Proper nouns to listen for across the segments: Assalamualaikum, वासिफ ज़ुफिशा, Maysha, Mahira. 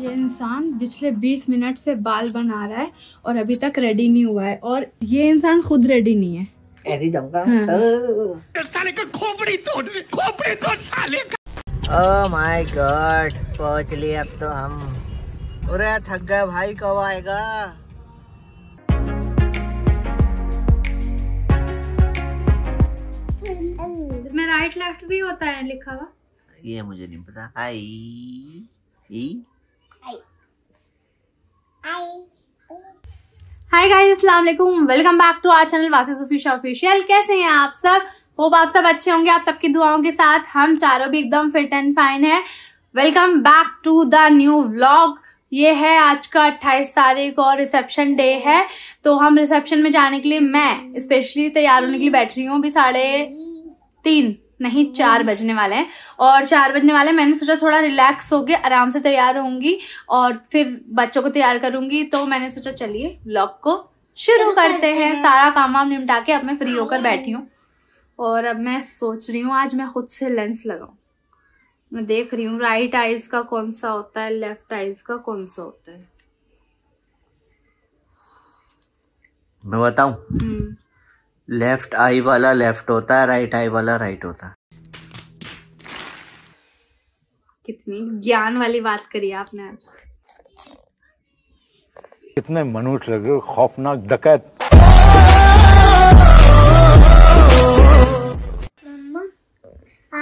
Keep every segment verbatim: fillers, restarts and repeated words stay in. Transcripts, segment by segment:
ये इंसान पिछले बीस मिनट से बाल बना रहा है और अभी तक रेडी नहीं हुआ है और ये इंसान खुद रेडी नहीं है। ऐसी जमका साले का खोपड़ी तोड़ खोपड़ी तोड़ साले का। ओह माय गॉड, पहुंच लिए अब तो हम। अरे थक गए भाई, कब आएगा? इसमें राइट लेफ्ट भी होता है लिखा हुआ, ये मुझे नहीं पता। हाय हाय गाइस, अस्सलाम वालेकुम, welcome back to our channel वासिफ ज़ुफिशा official. कैसे हैं आप सब? होप आप सब अच्छे होंगे। आप सबकी दुआओं के साथ हम चारों भी एकदम फिट एंड फाइन है। Welcome back to the new vlog. ये है आज का अट्ठाईस तारीख और रिसेप्शन डे है, तो हम रिसेप्शन में जाने के लिए मैं स्पेशली तैयार होने के लिए बैठ रही हूँ। अभी साढ़े तीन नहीं चार बजने वाले हैं और चार बजने वाले हैं। मैंने सोचा थोड़ा रिलैक्स होके आराम से तैयार होंगी और फिर बच्चों को तैयार करूंगी, तो मैंने सोचा चलिए व्लॉग को शुरू करते हैं। सारा काम वाम निपटा के अब मैं फ्री होकर बैठी हूँ और अब मैं सोच रही हूँ आज मैं खुद से लेंस लगाऊं। मैं देख रही हूँ राइट आईज का कौन सा होता है, लेफ्ट आईज का कौन सा होता है। मैं बताऊं? लेफ्ट आई वाला लेफ्ट होता है, राइट आई वाला राइट होता है। कितनी ज्ञान वाली बात करी आपने आज। कितने मनुष्य लग रहे हो, खौफनाक डकैत। मम्मा,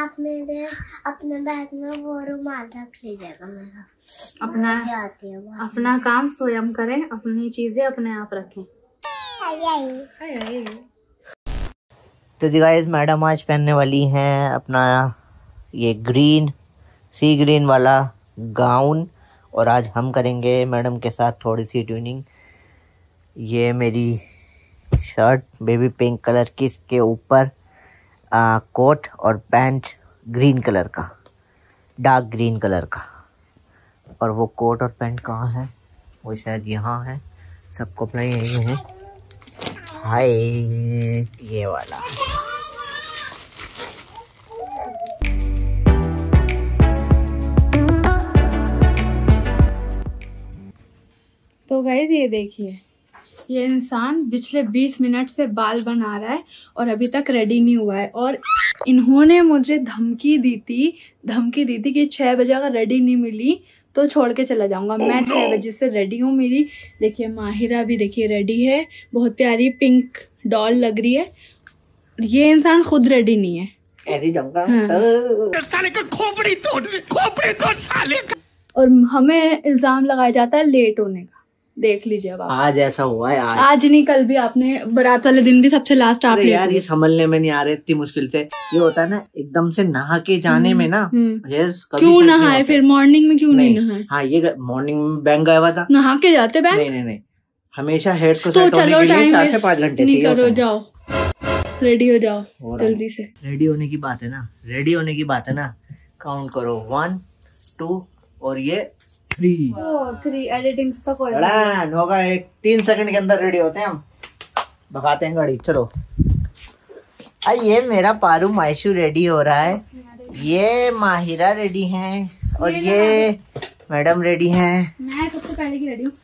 आप मेरे अपने बैग में वो रुमाल रख लीजिएगा मेरा। अपना आती है, अपना काम स्वयं करें, अपनी चीजें अपने आप रखें। तो जी गाइस, मैडम आज पहनने वाली हैं अपना ये ग्रीन सी ग्रीन वाला गाउन और आज हम करेंगे मैडम के साथ थोड़ी सी ट्यूनिंग। ये मेरी शर्ट बेबी पिंक कलर की, इसके ऊपर कोट और पैंट ग्रीन कलर का, डार्क ग्रीन कलर का। और वो कोट और पैंट कहाँ है? वो शायद यहाँ है, सबको अपना यही है। हाय, ये वाला तो गाइस ये देखिए, ये इंसान पिछले बीस मिनट से बाल बना रहा है और अभी तक रेडी नहीं हुआ है और इन्होंने मुझे धमकी दी थी धमकी दी थी कि छः बजे अगर रेडी नहीं मिली तो छोड़ के चला जाऊंगा। मैं छः बजे से रेडी हूँ। मेरी देखिए माहिरा भी देखिए रेडी है, बहुत प्यारी पिंक डॉल लग रही है। ये इंसान खुद रेडी नहीं है। ऐसी जमका साले का खोपड़ी तोड़ खोपड़ी तोड़ साले का। और हमें इल्जाम लगाया जाता है लेट होने का। देख लीजिए अब आज ऐसा हुआ है। आज, आज नहीं, कल भी आपने, बारात वाले दिन भी सबसे लास्ट आप। यार ये संभलने में नहीं आ रहे, इतनी मुश्किल से। ये होता है ना एकदम से नहा के जाने में ना, क्यों नहाए फिर मॉर्निंग में? क्यों नहीं, नहीं नहाए? हाँ, ये मॉर्निंग में बैंक गया हुआ था, नहा के जाते बैंक। नहीं नहीं नहीं, हमेशा हेयर्स को सेट होने के लिए चार से पाँच घंटे चाहिए। जाओ रेडी हो जाओ जल्दी से। रेडी होने की बात है ना, रेडी होने की बात है ना। काउंट करो वन टू और ये थ्री थ्री एडिटिंग्स तक होगा। एक तीन सेकंड के अंदर रेडी होते हैं हम, भगाते हैं गाड़ी। चलो ये मेरा पारू मायशू रेडी हो रहा है, ये माहिरा रेडी हैं और ये मैडम रेडी हैं। मैं सबसे पहले की रेडी हूँ।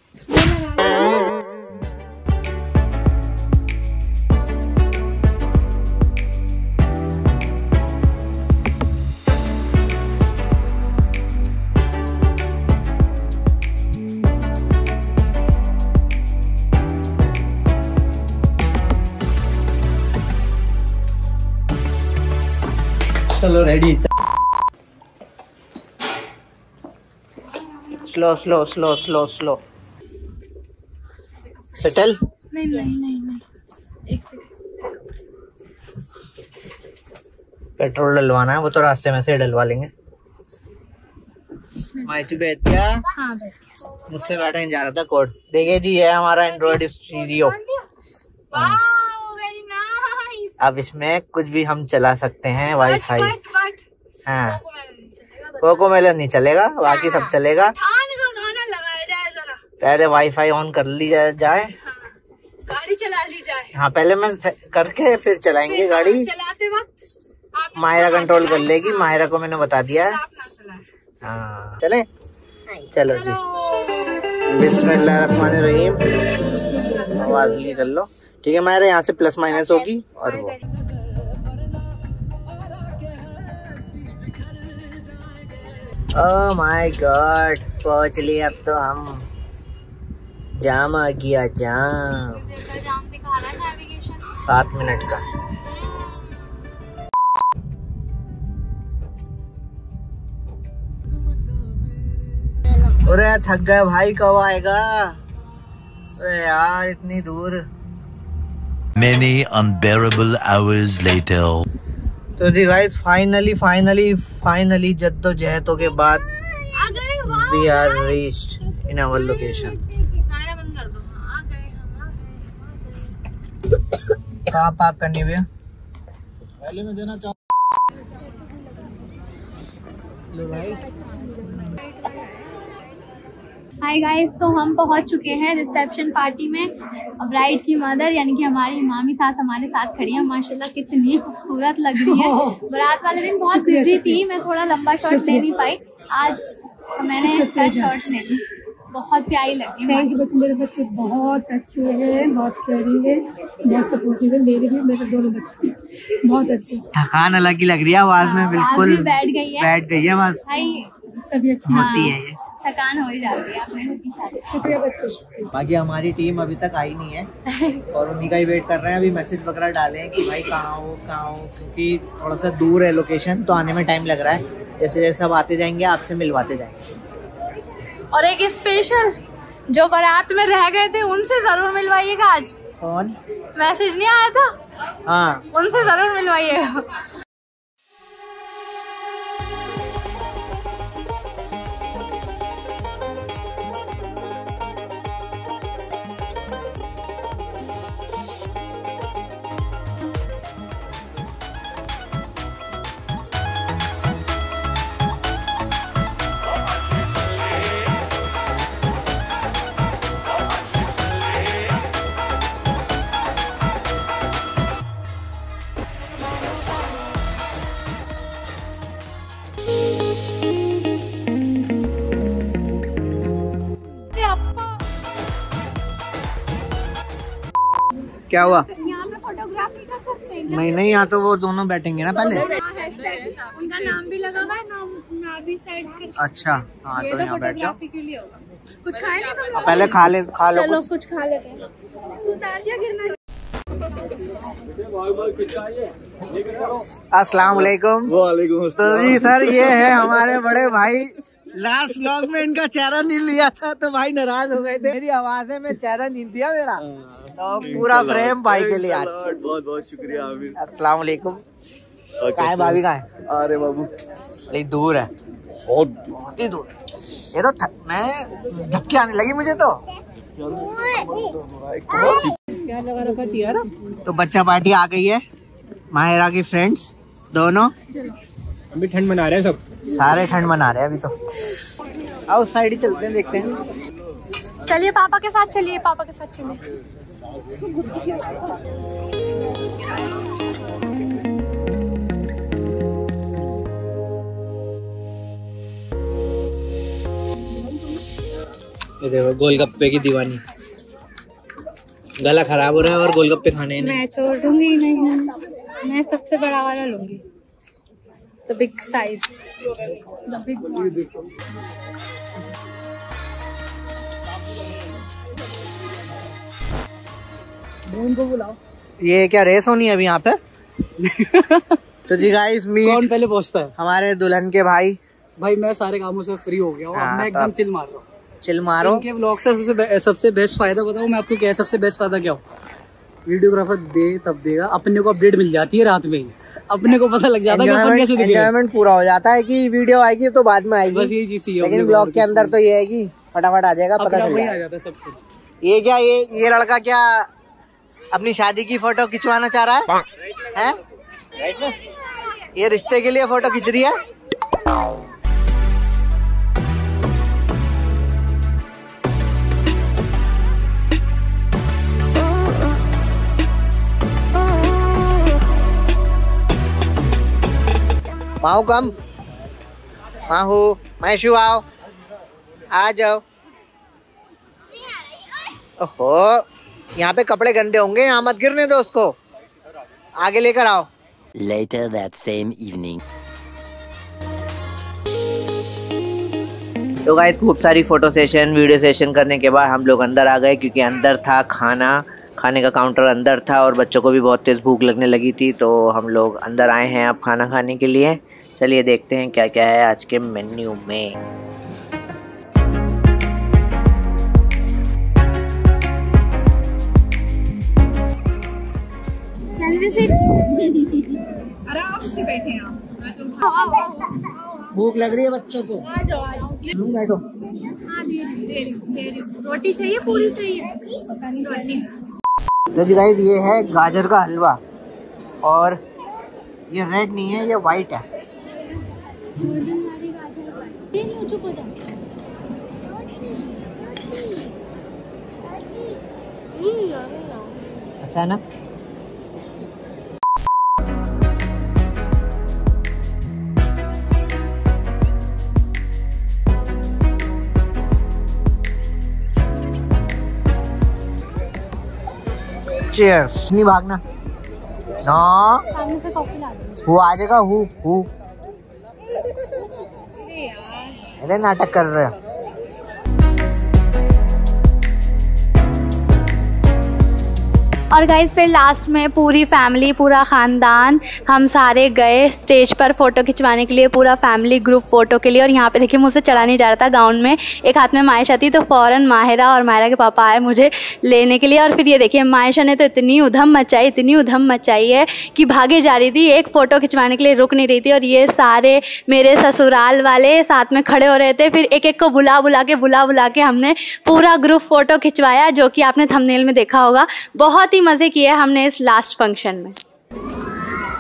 चलो ready, slow slow slow slow slow settle. नहीं नहीं नहीं नहीं, एक सेकंड। पेट्रोल डलवाना है, वो तो रास्ते में से डलवा लेंगे। मायचू बैठ गया, मुझसे बैठा नहीं जा रहा था कोड। देखिए जी, ये हमारा एंड्रॉइड स्टीरियो। अब इसमें कुछ भी हम चला सकते हैं, वाईफाई। हाँ, कोको मेलन नहीं चलेगा, बाकी सब चलेगा। गाना लगाया जाए जरा, पहले वाईफाई ऑन कर लिया जाए। हाँ, गाड़ी चला ली जाए। हाँ, पहले मैं करके फिर चलाएंगे फिर गाड़ी। चलाते वक्त माहिरा कंट्रोल कर लेगी। माहिरा को मैंने बता दिया। हाँ चले, चलो जी, बिस्मिल्लाहिर्रहमानिर्रहीम आवाज़ ली कर लो। ठीक है मायरा, यहाँ से प्लस माइनस होगी और वो ओह माय गॉड पहुँच लिए। अब तो हम जाम आ गया, जाम सात मिनट का। अरे थक गया भाई, कब आएगा? अरे यार इतनी दूर। Many unbearable hours later. तो जी गाइस फाइनली फाइनली फाइनली जद्दोजहदों के बाद we are reached in our location. कहाँ पार्क करनी है भैया? पहले में देना चाहूँ। हाय गाइस, तो हम पहुंच चुके हैं रिसेप्शन पार्टी में। ब्राइड की मदर यानी कि हमारी मामी साथ हमारे साथ खड़ी है। माशाल्लाह कितनी खूबसूरत लग रही है। बारात वाले दिन बहुत बिजी थी, मैं थोड़ा लंबा शॉट ले नहीं पाई। आज मैंने शॉट ले ली, बहुत प्यारी लगी। मेरे बच्चे मेरे बच्चे बहुत अच्छे हैं, बहुत प्यारी है, बहुत सपोर्टिव है। मेरे भी मेरे दोनों बच्चे बहुत अच्छे। थकान अलग ही लग रही है, आवाज में बिल्कुल बैठ गई है, बैठ गई है आवाज। तभी अच्छी होती है, थकान हो ही जाती है आपने। शुक्रिया बच्चों। बाकी हमारी टीम अभी तक आई नहीं है और उन्हीं का ही वेट कर रहे हैं। अभी मैसेज वगैरह डाले हैं कि भाई कहाँ हो कहाँ हो, क्योंकि थोड़ा सा दूर है लोकेशन, तो आने में टाइम लग रहा है। जैसे जैसे सब आते जाएंगे आपसे मिलवाते जाएंगे। और एक स्पेशल जो बारात में रह गए थे उनसे जरूर मिलवाइएगा आज। कौन? मैसेज नहीं आया था? हाँ, उनसे जरूर मिलवाइएगा। क्या हुआ? यहाँ पे फोटोग्राफी कर सकते हैं? नहीं नहीं, यहाँ तो वो दोनों बैठेंगे ना पहले। उनका नाम भी लगा हुआ है, नाम नाबी साइड के। अच्छा हाँ, तो यहाँ बैठ जाओ। कुछ खाए ना पहले? खा ले, खा लो। चलो कुछ खा लेते हैं। अस्सलाम वालेकुम। वालेकुम अस्सलाम। तो जी सर ये है हमारे बड़े भाई। लास्ट व्लॉग में इनका चेहरा नहीं लिया था तो भाई नाराज हो गए थे। मेरी आवाज है, मैं चेहरा नहीं दिया मेरा, तो पूरा फ्रेम भाई के लिए। आज बहुत बहुत शुक्रिया। अस्सलाम वालेकुम। कहाँ है भाभी? कहाँ है? अरे बाबू अरे दूर है, बहुत बहुत ही दूर। ये तो मैं झपकी आने लगी मुझे तो। क्या लगा रखा टियारा? तो बच्चा पार्टी आ गई है, माहिरा की फ्रेंड्स दोनों। अभी ठंड मना रहे हैं सब, सारे ठंड मना रहे हैं अभी तो। आउट साइड ही चलते हैं, देखते हैं। चलिए पापा के साथ चलिए, पापा के साथ चलिए। ये देखो गोलगप्पे की दीवानी, गला खराब हो रहा है और गोलगप्पे खाने नहीं। मैं छोड़ूंगी नहीं, मैं सबसे बड़ा वाला लूंगी, the big size, the big one. उनको बुलाओ। ये क्या रेस होनी है अभी यहाँ पे? तो जी गाइस मीट, कौन पहले पहुँचता है? हमारे दुल्हन के भाई। भाई मैं सारे कामों से फ्री हो गया हूँ, अब मैं एकदम चिल मार रहा हूँ। चिल मारो। इनके व्लॉग से सबसे सबसे बेस्ट फायदा बताऊँ मैं आपको क्या है? सबसे बेस्ट फायदा क्या हो? वीडियोग्राफर दे तब देगा, अपने को अपडेट मिल जाती है रात में ही, अपने को पता लग जाता है। एंजॉयमेंट पूरा हो जाता है कि वीडियो आएगी तो बाद में आएगी, बस यही चीज। लेकिन ब्लॉग के अंदर तो ये है कि फटाफट आ जाएगा, पता चल जाएगा सब कुछ। ये क्या, ये ये लड़का क्या अपनी शादी की फोटो खिंचवाना चाह रहा है? हैं? ये रिश्ते के लिए फोटो खिंच रही है। माहू कम, माहू मैशू आओ। आ जाओ। ओहो, यहाँ पे कपड़े गंदे होंगे, यहाँ मत गिरने दो उसको, आगे लेकर आओ। Later that same evening. तो गाइस खूब सारी फोटो सेशन वीडियो सेशन करने के बाद हम लोग अंदर आ गए, क्योंकि अंदर था खाना, खाने का काउंटर अंदर था और बच्चों को भी बहुत तेज़ भूख लगने लगी थी। तो हम लोग अंदर आए हैं अब खाना खाने के लिए। चलिए देखते हैं क्या क्या है आज के मेन्यू में। आराम से बैठे हैं, भूख लग रही है बच्चों को। आ जाओ आ जाओ, बैठो। रोटी चाहिए, पूरी चाहिए, रोटी। तो जी गाइस ये है गाजर का हलवा, और ये रेड नहीं है, ये वाइट है। अच्छा है ना? Cheers. नहीं भागना ना, सामने से कॉफी ला दो। वो आ जाएगा। हु हु अरे यार, अरे नाटक कर रहे हो। और गाइस फिर लास्ट में पूरी फैमिली, पूरा ख़ानदान, हम सारे गए स्टेज पर फ़ोटो खिंचवाने के लिए, पूरा फैमिली ग्रुप फ़ोटो के लिए। और यहाँ पे देखिए मुझसे चढ़ा नहीं जा रहा था गाउन में, एक हाथ में मायशा थी, तो फ़ौरन माहिरा और माहिरा के पापा आए मुझे लेने के लिए। और फिर ये देखिए मायशा ने तो इतनी उधम मचाई, इतनी उधम मचाई है कि भागे जा रही थी, एक फ़ोटो खिंचवाने के लिए रुक नहीं रही थी। और ये सारे मेरे ससुराल वाले साथ में खड़े हो रहे थे, फिर एक एक को बुला बुला के बुला बुला के हमने पूरा ग्रुप फ़ोटो खिंचवाया, जो कि आपने थंबनेल में देखा होगा। बहुत ही मजे किए हमने इस लास्ट फंक्शन में।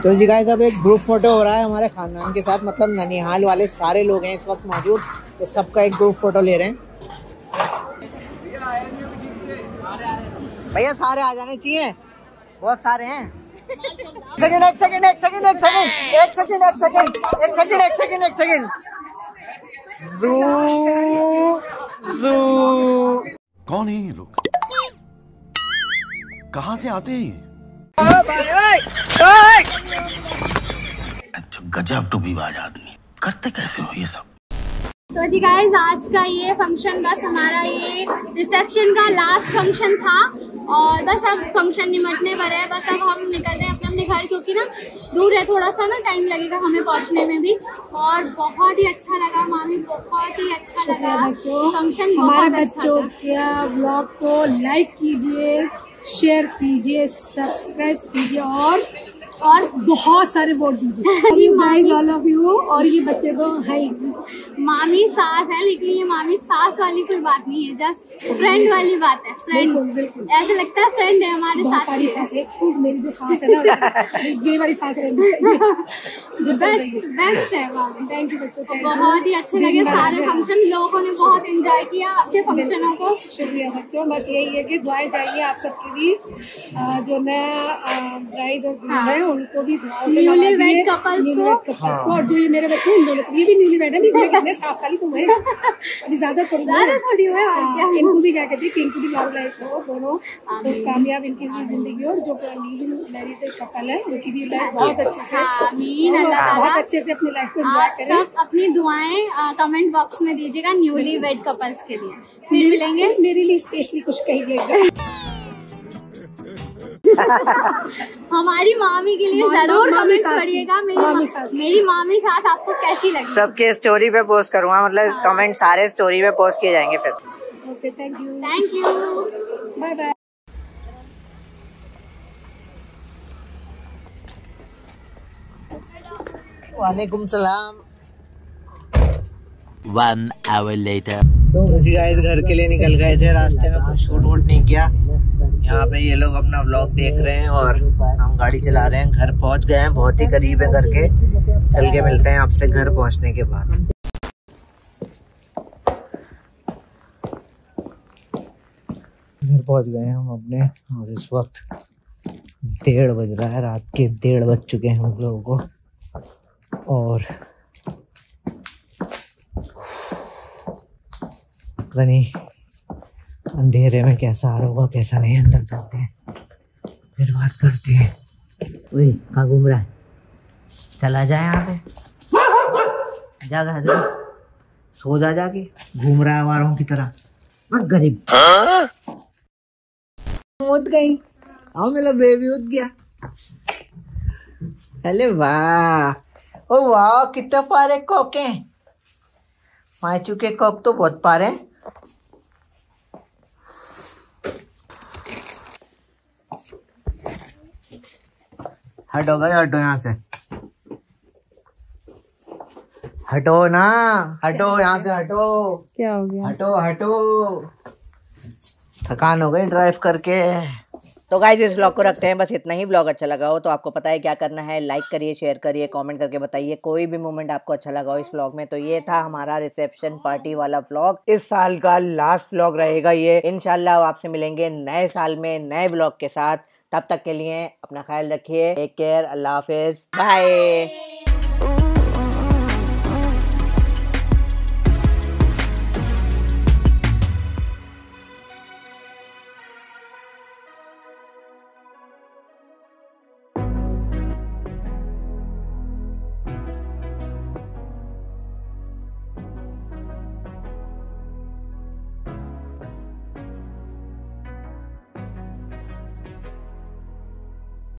तो जी गाइस अब एक ग्रुप फोटो हो रहा है हमारे खानदान के साथ, मतलब ननिहाल वाले सारे लोग हैं इस वक्त मौजूद, तो सबका एक ग्रुप फोटो ले रहे हैं। भैया सारे आ जाने चाहिए, बहुत सारे हैं। सेकंड एक सेकंड एक सेकंड एक सेकंड एक सेकंड एक सेकंड एक सेकंड एक सेकंड एक सेकंड जू जू कौन है ये लोग, कहाँ से आते हैं? अच्छा गजब टूपीबाज आदमी, करते कैसे हो ये सब? तो जी गाइस आज का ये फंक्शन, बस हमारा ये रिसेप्शन का लास्ट फंक्शन था, और बस अब फंक्शन निमटने पर है। बस अब हम निकल रहे हैं अपने अपने घर, क्योंकि ना दूर है, थोड़ा सा ना टाइम लगेगा हमें पहुंचने में भी। और बहुत ही अच्छा लगा मामी, बहुत ही अच्छा लगा फंक्शन। हमारे बच्चों क्या ब्लॉग को लाइक कीजिए, शेयर कीजिए, सब्सक्राइब कीजिए, और और बहुत सारे वोट दीजिए। माइज ऑल ऑफ यू। और ये बच्चे को हाई मामी सास है, लेकिन ये मामी सास वाली कोई बात नहीं है, जस्ट फ्रेंड वाली बात है। फ्रेंड बिल्कुल ऐसा लगता है फ्रेंड है हमारे साथ। सारी सासे, मेरी जो सास है ना, ये वाली सास रहनी चाहिए। बेस्ट बेस्ट है मामी। थैंक यू बच्चों, बहुत ही अच्छे लगे सारे फंक्शन, लोगों ने बहुत एंजॉय किया आपके फंक्शनों को। शुक्रिया बच्चों, बस यही है कि दुआएं चाहिए आप सबके लिए, जो नया ब्राइड और दूल्हा है उनको भी, न्यूलीवेड कपल्स को, और जो ये मेरे बच्चे इन दोनों को, ये भी न्यूलीवेड है, लेकिन कितने सात साल तो हुए अभी, ज्यादा थोड़ी थोड़ी हुए। इनको भी क्या कहते हैं कि इनको भी लॉन्ग लाइफ हो, दोनों कामयाब इनकी जिंदगी हो। जो न्यूलीवेड कपल है उनकी भी लाइफ बहुत अच्छे से, बहुत अच्छे से अपनी लाइफ को एंजॉय करें। आप अपनी दुआएं कमेंट बॉक्स में दीजिएगा न्यूलीवेड कपल्स के लिए। फिर मिलेंगे, मेरे लिए स्पेशली कुछ कहिएगा हमारी मामी के लिए जरूर कमेंट करिएगा। मेरी मेरी मामी साथ आपको कैसी लगी? सबके स्टोरी पे पोस्ट करूँगा, मतलब कमेंट सारे स्टोरी पे पोस्ट किए जाएंगे फिर। Okay, thank you thank you, bye bye. वालेकुम सलाम। One hour later. तो जी गाइस घर के लिए निकल गए थे, रास्ते में कुछ शूट वूट नहीं किया। यहाँ पे ये लोग अपना व्लॉग देख रहे हैं और हम गाड़ी चला रहे हैं। घर पहुँच गए हैं, बहुत ही करीब है घर के। चल के मिलते हैं आपसे घर पहुँचने के बाद। घर पहुँच गए हैं हम अपने, और इस वक्त डेढ़ बज रहा है, रात के डेढ़ बज चुके हैं हम लोगों को। और पता नहीं अंधेरे में कैसा आ रहा होगा कैसा नहीं। अंदर जाते हैं फिर बात करते हैं। वही कहाँ घूम रहा है, चला जाए यहाँ पे, जागा जा सो जा, जाके घूम रहा है आवारों की तरह। मैं गरीब उठ गई, आओ मेरा बेबी उठ गया। अरे वाह, ओ वाह कितने पारे कोक हैं, मायचू के कोक तो बहुत पारे हैं। हटो गए, हटो यहाँ से, हटो ना, हटो यहाँ से, हटो। क्या हो गया? हटो हटो, थकान हो गई ड्राइव करके। तो गाइस इस ब्लॉग को रखते हैं बस इतना ही। ब्लॉग अच्छा लगा हो तो आपको पता है क्या करना है, लाइक करिए, शेयर करिए, कमेंट करके बताइए कोई भी मोमेंट आपको अच्छा लगा हो इस ब्लॉग में। तो ये था हमारा रिसेप्शन पार्टी वाला ब्लॉग, इस साल का लास्ट ब्लॉग रहेगा ये। इंशाल्लाह आपसे मिलेंगे नए साल में नए ब्लॉग के साथ, तब तक के लिए अपना ख्याल रखिए, टेक केयर, अल्लाह हाफिज, बाय।